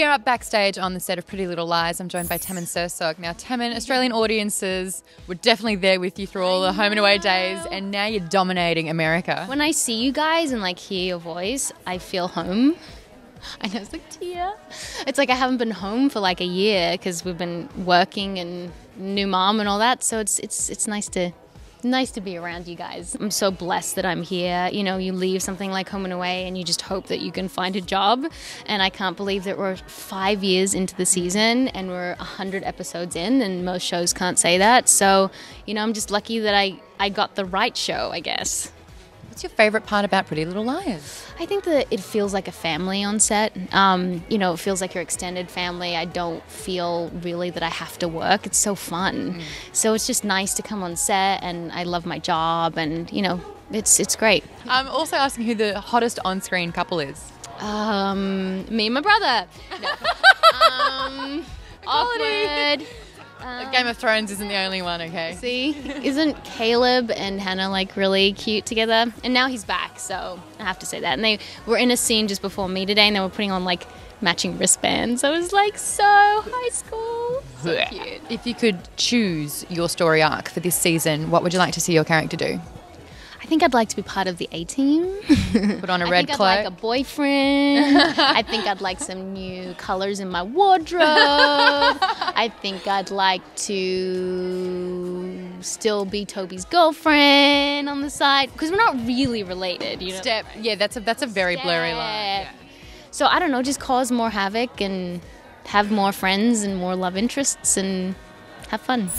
We are backstage on the set of Pretty Little Liars. I'm joined by Tammin Sursok. Now, Tammin, Australian audiences were definitely there with you through all the Home and Away days, and now you're dominating America. When I see you guys and like hear your voice, I feel home. I know, it's like tear. It's like I haven't been home for like a year because we've been working and new mom and all that. So it's nice to be around you guys. I'm so blessed that I'm here. You know, you leave something like Home and Away and you just hope that you can find a job. And I can't believe that we're 5 years into the season and we're 100 episodes in, and most shows can't say that. So, you know, I'm just lucky that I got the right show, I guess. What's your favorite part about Pretty Little Liars? I think that it feels like a family on set. You know, it feels like your extended family. I don't feel really that I have to work. It's so fun. So it's just nice to come on set, and I love my job, and you know, it's great. I'm also asking who the hottest on-screen couple is. Me and my brother. No. Awkward. Game of Thrones isn't the only one, okay? See? Isn't Caleb and Hannah like really cute together? And now he's back, so I have to say that. And they were in a scene just before me today, and they were putting on like matching wristbands. I was like, so high school. So cute. If you could choose your story arc for this season, what would you like to see your character do? I think I'd like to be part of the A-team. Put on a red cloak. I think I'd like a boyfriend. I think I'd like some new colours in my wardrobe. I think I'd like to still be Toby's girlfriend on the side, because we're not really related, you know. Step, yeah, that's a very blurry line. Yeah. So I don't know, just cause more havoc and have more friends and more love interests and have fun.